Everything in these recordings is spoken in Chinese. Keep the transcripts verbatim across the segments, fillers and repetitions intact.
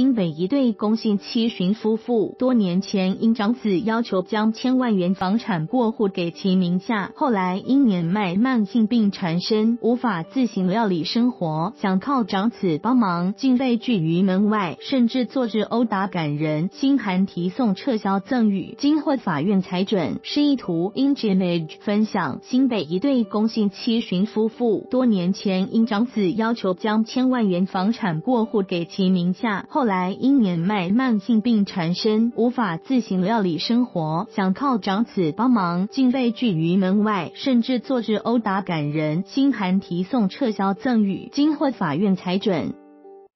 新北一对龚姓七旬夫妇多年前因长子要求将千万元房产过户给其名下，后来因年迈慢性病缠身，无法自行料理生活，想靠长子帮忙，竟被拒于门外，甚至坐着殴打赶人，心寒提送撤销赠与，经获法院裁准。示意图 image 分享。新北一对龚姓七旬夫妇多年前因长子要求将千万元房产过户给其名下，后来因年迈慢性病缠身，无法自行料理生活，想靠长子帮忙，竟被拒于门外，甚至坐着殴打赶人，心寒提送撤销赠与，经获法院裁准。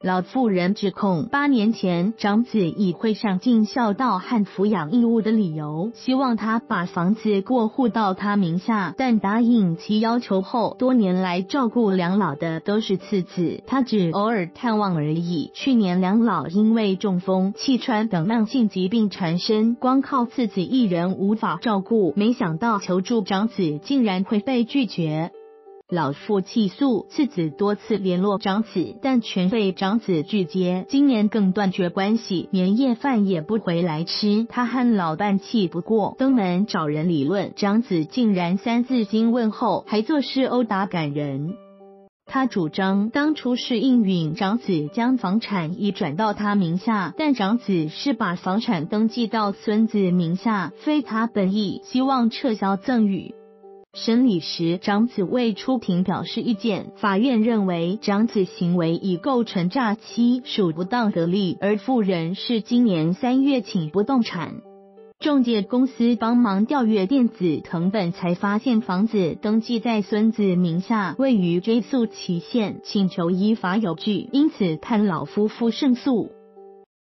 老妇人指控，八年前长子以会上尽孝道和抚养义务的理由，希望他把房子过户到他名下，但答应其要求后，多年来照顾两老的都是次子，他只偶尔探望而已。去年两老因为中风、气喘等慢性疾病缠身，光靠次子一人无法照顾，没想到求助长子竟然会被拒绝。老妇气诉，次子多次联络长子，但全被长子拒接，今年更断绝关系，年夜饭也不回来吃。他和老伴气不过，登门找人理论，长子竟然三字经问候，还作势殴打赶人。他主张当初是应允长子将房产移转到他名下，但长子是把房产登记到孙子名下，非他本意，希望撤销赠与。审理时，长子未出庭表示意见。法院认为，长子行为已构成诈欺，属不当得利，而妇人是今年三月请不动产仲介公司帮忙调阅电子誊本，才发现房子登记在孙子名下，未于追诉期限，请求依法有据，因此判老夫妇胜诉。